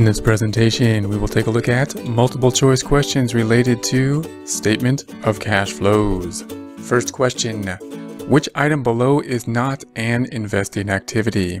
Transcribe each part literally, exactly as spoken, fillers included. In this presentation, we will take a look at multiple choice questions related to Statement of Cash Flows. First question, which item below is not an investing activity?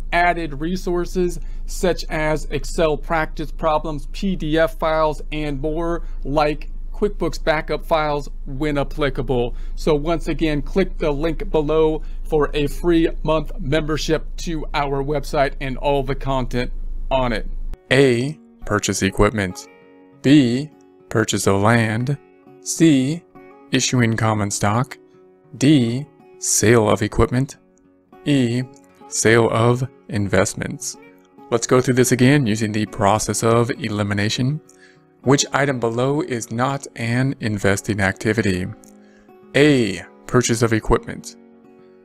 added resources such as Excel practice problems, P D F files, and more, like QuickBooks backup files when applicable. So once again, click the link below for a free month membership to our website and all the content on it. A. Purchase equipment. B. Purchase of land. C. Issuing common stock. D. Sale of equipment. E. Sale of investments. Let's go through this again using the process of elimination. Which item below is not an investing activity? A. Purchase of equipment.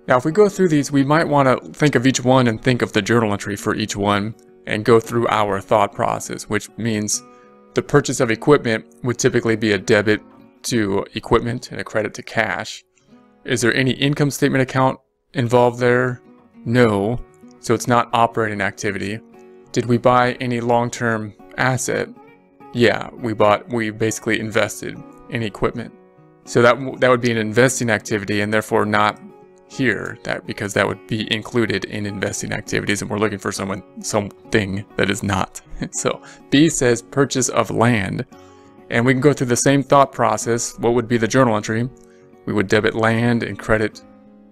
Now if we go through these, we might want to think of each one and think of the journal entry for each one and go through our thought process, which means the purchase of equipment would typically be a debit to equipment and a credit to cash. Is there any income statement account involved there? No, so it's not operating activity. Did we buy any long-term asset? Yeah, we bought, we basically invested in equipment. So that, that would be an investing activity and therefore not here, that because that would be included in investing activities and we're looking for someone, something that is not. So B says purchase of land. And we can go through the same thought process. What would be the journal entry? We would debit land and credit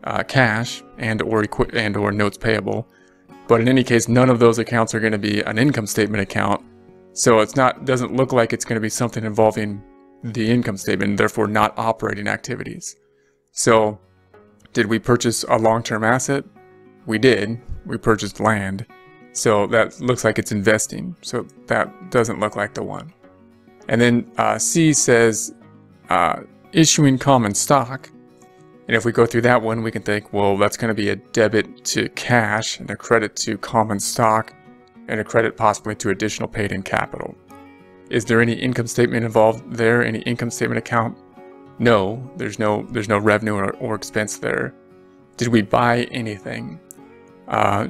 Uh, cash and or equi and or notes payable, but in any case none of those accounts are going to be an income statement account, so it's not doesn't look like it's going to be something involving the income statement and therefore not operating activities. So did we purchase a long-term asset? We did. We purchased land, so that looks like it's investing, so that doesn't look like the one. And then uh, C says uh, issuing common stock. And if we go through that one, we can think, well, that's going to be a debit to cash and a credit to common stock and a credit possibly to additional paid-in capital. Is there any income statement involved there? Any income statement account? No, there's no, there's no revenue or, or expense there. Did we buy anything? Uh,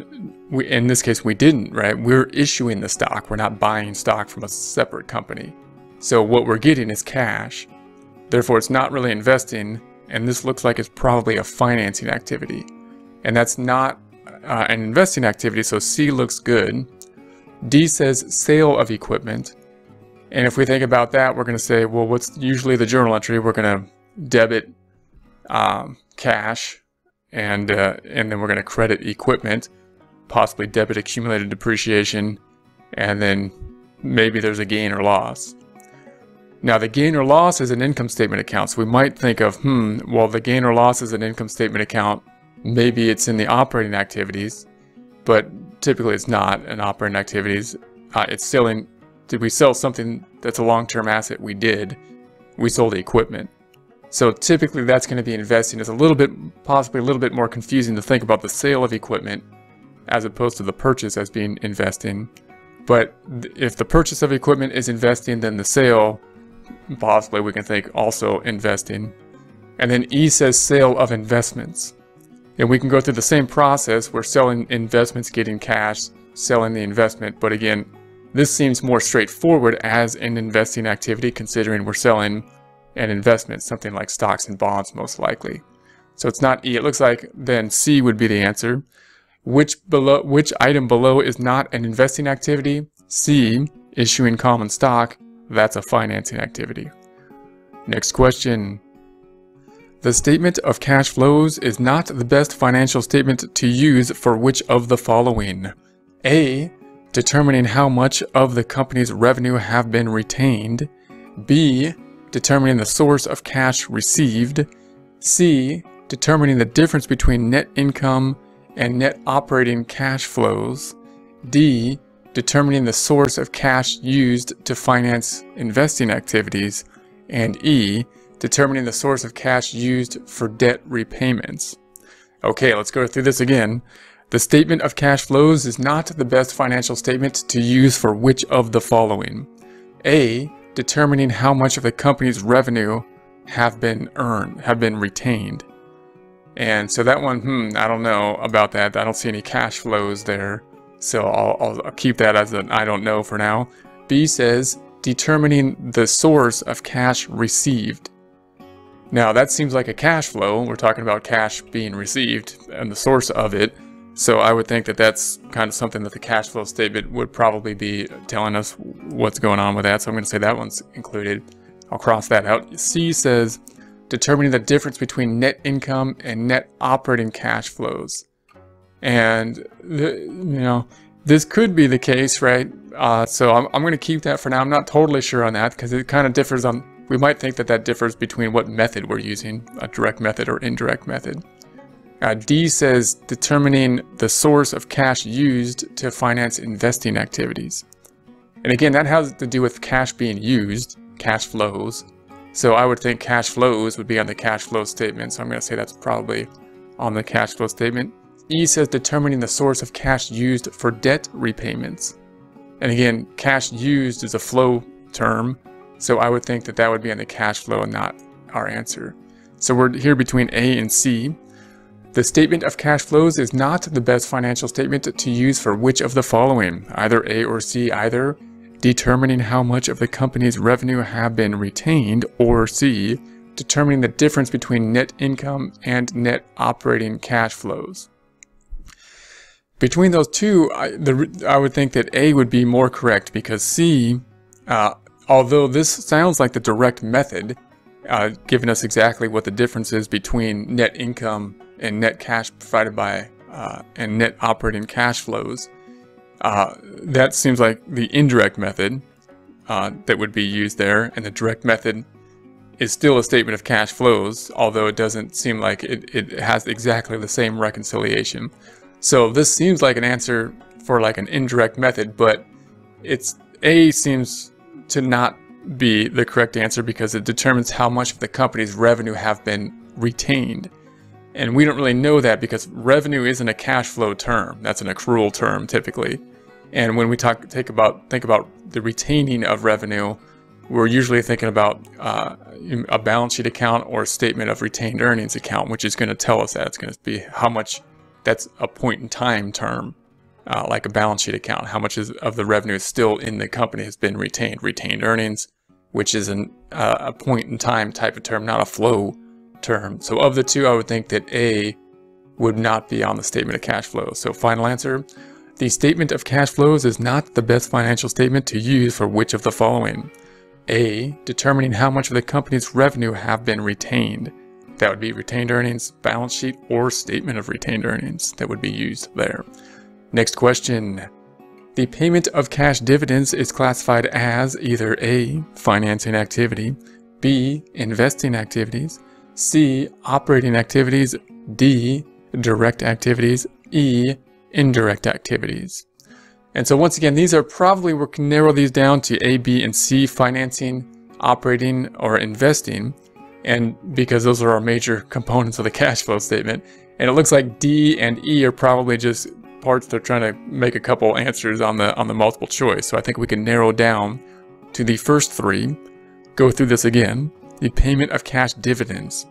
we, in this case, we didn't, right? We're issuing the stock. We're not buying stock from a separate company. So what we're getting is cash. Therefore, it's not really investing. And this looks like it's probably a financing activity. And that's not uh, an investing activity, so C looks good. D says sale of equipment. And if we think about that, we're going to say, well, what's usually the journal entry? We're going to debit um, cash, and, uh, and then we're going to credit equipment, possibly debit accumulated depreciation, and then maybe there's a gain or loss. Now the gain or loss is an income statement account, so we might think of, hmm, well, the gain or loss is an income statement account, maybe it's in the operating activities, but typically it's not in operating activities. Uh, it's selling, did we sell something that's a long-term asset? We did. We sold equipment. So typically that's going to be investing. It's a little bit, possibly a little bit more confusing to think about the sale of equipment as opposed to the purchase as being investing. But if the purchase of equipment is investing, then the sale, possibly we can think also investing. And then E says sale of investments. And we can go through the same process. We're selling investments, getting cash, selling the investment. But again, this seems more straightforward as an investing activity, considering we're selling an investment, something like stocks and bonds most likely. So it's not E. It looks like then C would be the answer. Which below, which item below is not an investing activity? C, issuing common stock. That's a financing activity. Next question. The statement of cash flows is not the best financial statement to use for which of the following? A. Determining how much of the company's revenue have been retained. B. Determining the source of cash received. C. Determining the difference between net income and net operating cash flows. D. Determining the source of cash used to finance investing activities. And E, determining the source of cash used for debt repayments. Okay, let's go through this again. The statement of cash flows is not the best financial statement to use for which of the following? A, determining how much of the company's revenue have been earned, have been retained. And so that one, hmm, I don't know about that. I don't see any cash flows there. So I'll, I'll, I'll keep that as an I don't know for now. B says, determining the source of cash received. Now that seems like a cash flow. We're talking about cash being received and the source of it. So I would think that that's kind of something that the cash flow statement would probably be telling us what's going on with that. So I'm going to say that one's included. I'll cross that out. C says, determining the difference between net income and net operating cash flows. And, the, you know, this could be the case, right? Uh, so I'm, I'm going to keep that for now. I'm not totally sure on that because it kind of differs on, we might think that that differs between what method we're using, a direct method or indirect method. Uh, D says, determining the source of cash used to finance investing activities. And again, that has to do with cash being used, cash flows. So I would think cash flows would be on the cash flow statement. So I'm going to say that's probably on the cash flow statement. E says, determining the source of cash used for debt repayments. And again, cash used is a flow term. So I would think that that would be on the cash flow and not our answer. So we're here between A and C. The statement of cash flows is not the best financial statement to use for which of the following, either A or C, either determining how much of the company's revenue have been retained, or C, determining the difference between net income and net operating cash flows. Between those two, I, the, I would think that A would be more correct because C, uh, although this sounds like the direct method, uh, giving us exactly what the difference is between net income and net cash provided by uh, and net operating cash flows, Uh, that seems like the indirect method uh, that would be used there, and the direct method is still a statement of cash flows, although it doesn't seem like it, it has exactly the same reconciliation. So this seems like an answer for like an indirect method, but it's A seems to not be the correct answer because it determines how much of the company's revenue have been retained. And we don't really know that because revenue isn't a cash flow term. That's an accrual term typically. And when we talk, take about, think about the retaining of revenue, we're usually thinking about uh, a balance sheet account or a statement of retained earnings account, which is going to tell us that. It's going to be how much, that's a point in time term, uh, like a balance sheet account. How much is, of the revenue is still in the company has been retained. Retained earnings, which is an, uh, a point in time type of term, not a flow term. So of the two, I would think that A would not be on the statement of cash flows. So final answer. The statement of cash flows is not the best financial statement to use for which of the following? A, determining how much of the company's revenue have been retained. That would be retained earnings, balance sheet, or statement of retained earnings that would be used there. Next question. The payment of cash dividends is classified as either A, financing activity, B, investing activities, C, operating activities, D, direct activities, E, indirect activities. And so once again, these are probably, we can narrow these down to A, B, and C, financing, operating, or investing, and because those are our major components of the cash flow statement. And it looks like D and E are probably just parts they're trying to make a couple answers on the, on the multiple choice. So I think we can narrow down to the first three, go through this again. The payment of cash dividends.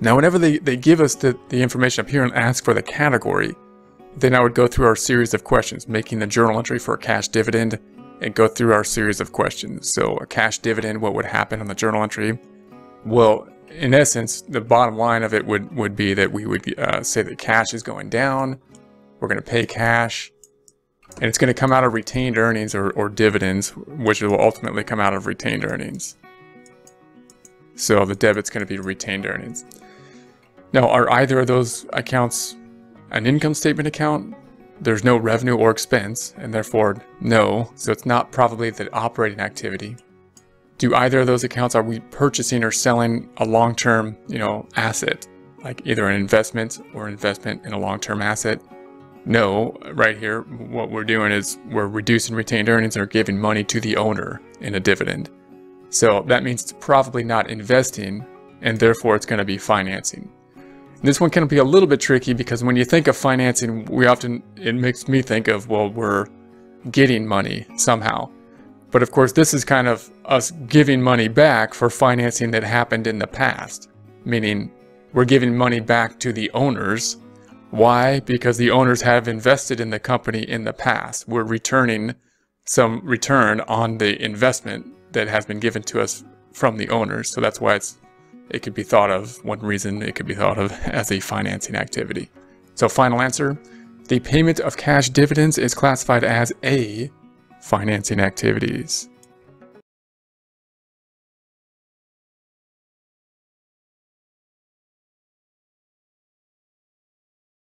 Now, whenever they, they give us the, the information up here and ask for the category, then I would go through our series of questions, making the journal entry for a cash dividend and go through our series of questions. So a cash dividend, what would happen on the journal entry? Well, in essence, the bottom line of it would, would be that we would uh, say that cash is going down. We're going to pay cash and it's going to come out of retained earnings or, or dividends, which will ultimately come out of retained earnings. So the debit's going to be retained earnings. Now, are either of those accounts an income statement account? There's no revenue or expense, and therefore no. So it's not probably the operating activity. Do either of those accounts, are we purchasing or selling a long-term, you know, asset, like either an investment or investment in a long-term asset? No, right here, what we're doing is we're reducing retained earnings or giving money to the owner in a dividend. So that means it's probably not investing, and therefore it's going to be financing. This one can be a little bit tricky because when you think of financing, we often, it makes me think of, well, we're getting money somehow. But of course, this is kind of us giving money back for financing that happened in the past, meaning we're giving money back to the owners. Why? Because the owners have invested in the company in the past. We're returning some return on the investment that has been given to us from the owners. So that's why it's It could be thought of, one reason it could be thought of as a financing activity. So final answer, the payment of cash dividends is classified as A, financing activities.